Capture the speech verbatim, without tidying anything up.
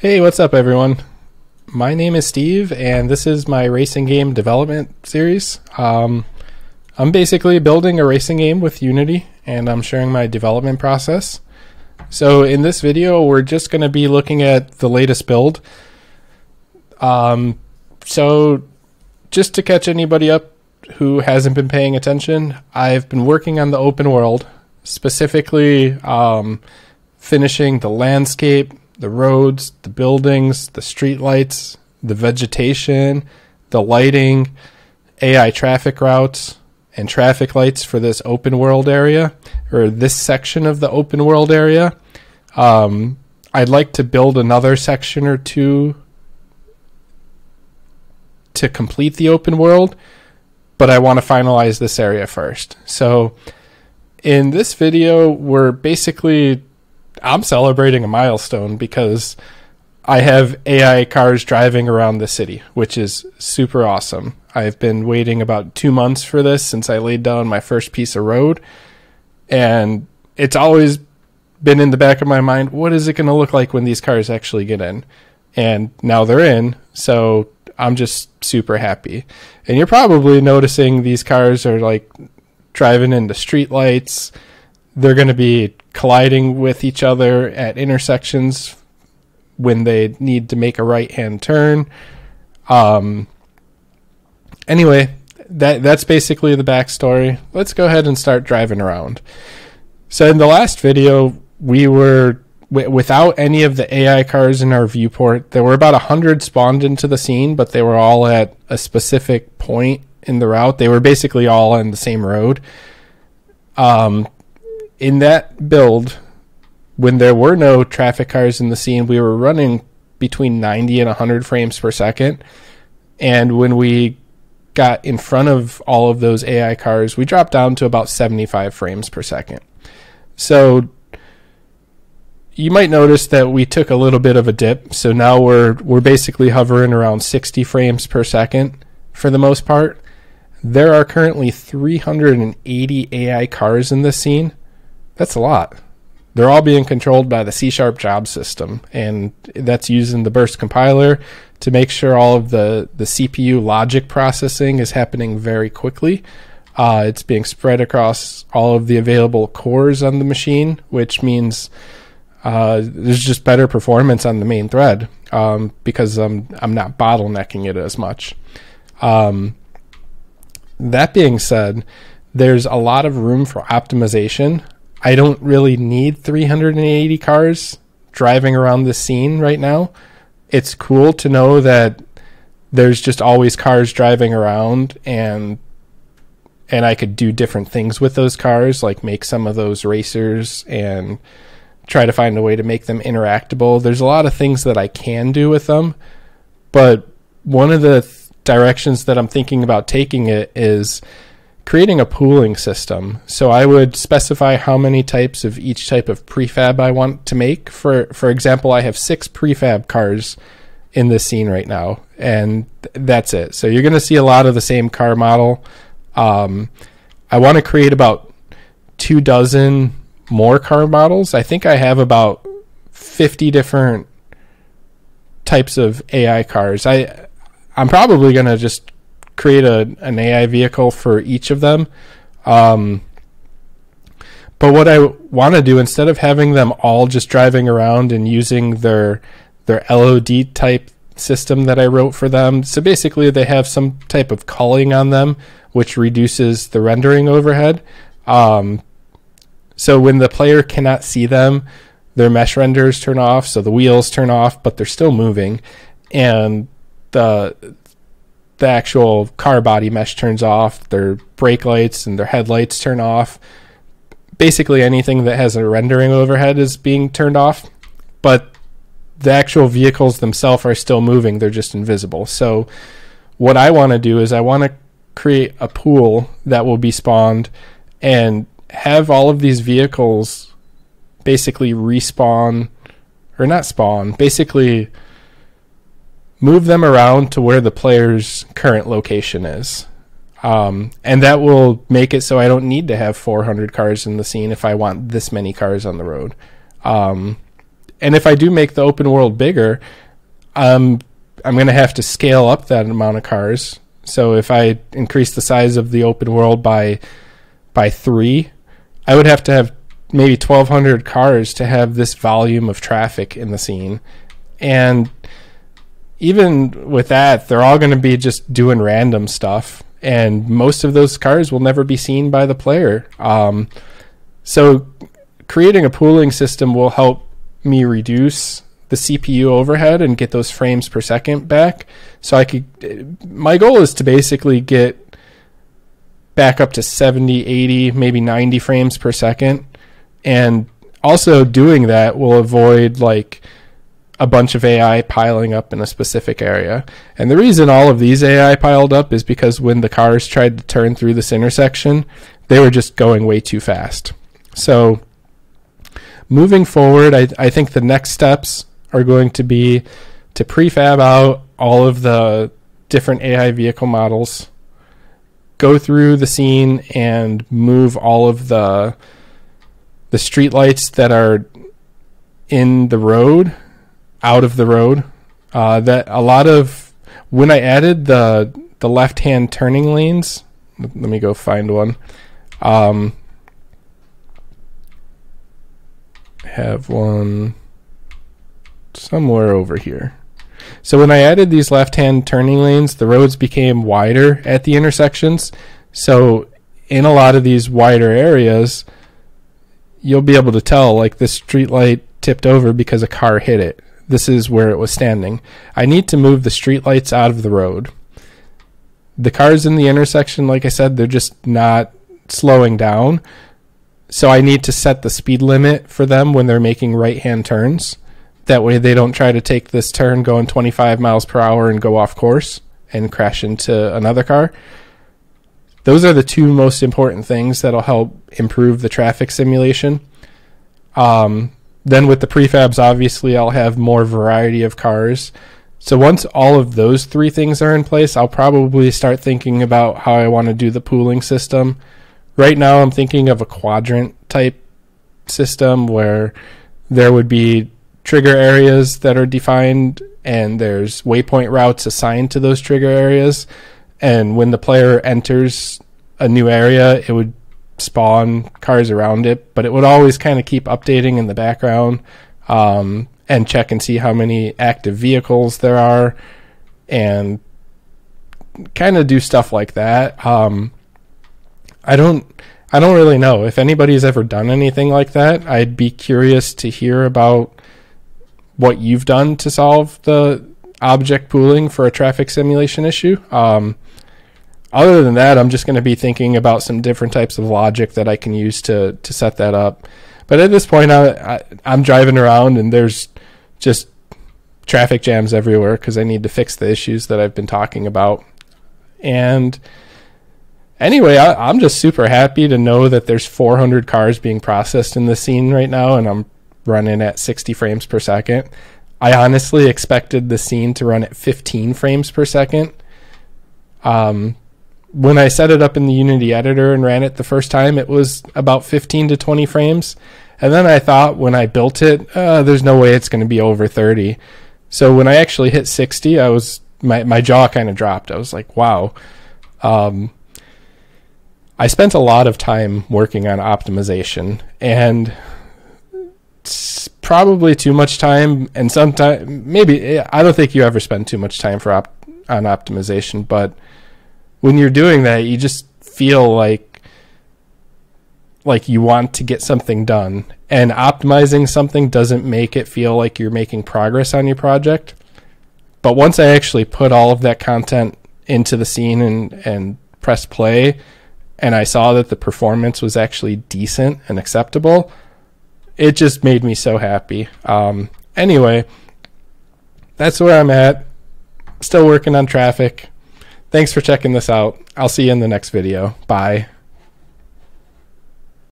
Hey, what's up everyone? My name is Steve and this is my racing game development series. Um, I'm basically building a racing game with Unity and I'm sharing my development process. So in this video, we're just going to be looking at the latest build. Um, so just to catch anybody up who hasn't been paying attention, I've been working on the open world, specifically um, finishing the landscape, the roads, the buildings, the streetlights, the vegetation, the lighting, A I traffic routes, and traffic lights for this open world area, or this section of the open world area. Um, I'd like to build another section or two to complete the open world, but I want to finalize this area first. So in this video, we're basically I'm celebrating a milestone because I have A I cars driving around the city, which is super awesome. I've been waiting about two months for this since I laid down my first piece of road, and it's always been in the back of my mind, what is it going to look like when these cars actually get in? And now they're in, so I'm just super happy. And you're probably noticing these cars are like driving into streetlights. They're going to be colliding with each other at intersections when they need to make a right-hand turn. Um, anyway, that that's basically the backstory. Let's go ahead and start driving around. So in the last video, we were w without any of the A I cars in our viewport. There were about one hundred spawned into the scene, but they were all at a specific point in the route. They were basically all on the same road. Um, In that build, when there were no traffic cars in the scene, we were running between ninety and one hundred frames per second. And when we got in front of all of those A I cars, we dropped down to about seventy-five frames per second. So you might notice that we took a little bit of a dip. So now we're, we're basically hovering around sixty frames per second for the most part. There are currently three hundred eighty A I cars in this scene. That's a lot. They're all being controlled by the C sharp job system, and that's using the burst compiler to make sure all of the, the C P U logic processing is happening very quickly. Uh, it's being spread across all of the available cores on the machine, which means uh, there's just better performance on the main thread um, because I'm, I'm not bottlenecking it as much. Um, that being said, there's a lot of room for optimization. I don't really need three hundred eighty cars driving around the scene right now. It's cool to know that there's just always cars driving around, and and I could do different things with those cars, like make some of those racers and try to find a way to make them interactable. There's a lot of things that I can do with them, but one of the th- directions that I'm thinking about taking it is creating a pooling system. So I would specify how many types of each type of prefab I want to make. For for example, I have six prefab cars in this scene right now, and that's it. So you're going to see a lot of the same car model. Um, I want to create about two dozen more car models. I think I have about fifty different types of A I cars. I, I'm probably going to just create a, an A I vehicle for each of them. Um, but what I want to do, instead of having them all just driving around and using their, their L O D type system that I wrote for them. So basically they have some type of culling on them, which reduces the rendering overhead. Um, so when the player cannot see them, their mesh renders turn off. So the wheels turn off, but they're still moving. And the, the actual car body mesh turns off, their brake lights and their headlights turn off. Basically anything that has a rendering overhead is being turned off, but the actual vehicles themselves are still moving. They're just invisible. So what I want to do is I want to create a pool that will be spawned and have all of these vehicles basically respawn, or not spawn, basically move them around to where the player's current location is. Um, and that will make it so I don't need to have four hundred cars in the scene if I want this many cars on the road. Um, And if I do make the open world bigger, um, I'm going to have to scale up that amount of cars. So if I increase the size of the open world by by three, I would have to have maybe twelve hundred cars to have this volume of traffic in the scene. And even with that, they're all going to be just doing random stuff, and most of those cars will never be seen by the player. Um, so creating a pooling system will help me reduce the C P U overhead and get those frames per second back. So I could, my goal is to basically get back up to seventy, eighty, maybe ninety frames per second. And also doing that will avoid like a bunch of A I piling up in a specific area. And the reason all of these A I piled up is because when the cars tried to turn through this intersection, they were just going way too fast. So moving forward, I, I think the next steps are going to be to prefab out all of the different A I vehicle models, go through the scene and move all of the the streetlights that are in the road out of the road. Uh, that a lot of when I added the the left-hand turning lanes, let me go find one. Um, have one somewhere over here. So when I added these left-hand turning lanes, the roads became wider at the intersections. So in a lot of these wider areas, you'll be able to tell, like, this streetlight tipped over because a car hit it. This is where it was standing. I need to move the streetlights out of the road. The cars in the intersection, like I said, they're just not slowing down. So I need to set the speed limit for them when they're making right-hand turns. That way they don't try to take this turn going twenty-five miles per hour and go off course and crash into another car. Those are the two most important things that'll help improve the traffic simulation. Um, then with the prefabs, obviously, I'll have more variety of cars. So once all of those three things are in place, I'll probably start thinking about how I want to do the pooling system. Right now, I'm thinking of a quadrant type system where there would be trigger areas that are defined and there's waypoint routes assigned to those trigger areas. And when the player enters a new area, it would spawn cars around it, but it would always kind of keep updating in the background um, and check and see how many active vehicles there are and kind of do stuff like that. Um, I don't I don't really know if anybody's ever done anything like that. I'd be curious to hear about what you've done to solve the object pooling for a traffic simulation issue. Um, other than that, I'm just going to be thinking about some different types of logic that I can use to to set that up. But at this point, I, I, I'm driving around and there's just traffic jams everywhere because I need to fix the issues that I've been talking about. And anyway, I, I'm just super happy to know that there's four hundred cars being processed in the scene right now, and I'm running at sixty frames per second. I honestly expected the scene to run at fifteen frames per second. Um, when I set it up in the Unity editor and ran it the first time, it was about fifteen to twenty frames. And then I thought when I built it, uh, there's no way it's going to be over thirty. So when I actually hit sixty, I was my, my jaw kind of dropped. I was like, wow. Um, I spent a lot of time working on optimization and probably too much time. And sometimes maybe I don't think you ever spend too much time for op on optimization, but when you're doing that, you just feel like, like you want to get something done, and optimizing something doesn't make it feel like you're making progress on your project. But once I actually put all of that content into the scene and, and press play, and I saw that the performance was actually decent and acceptable, it just made me so happy. Um, anyway, that's where I'm at. Still working on traffic. Thanks for checking this out. I'll see you in the next video. Bye.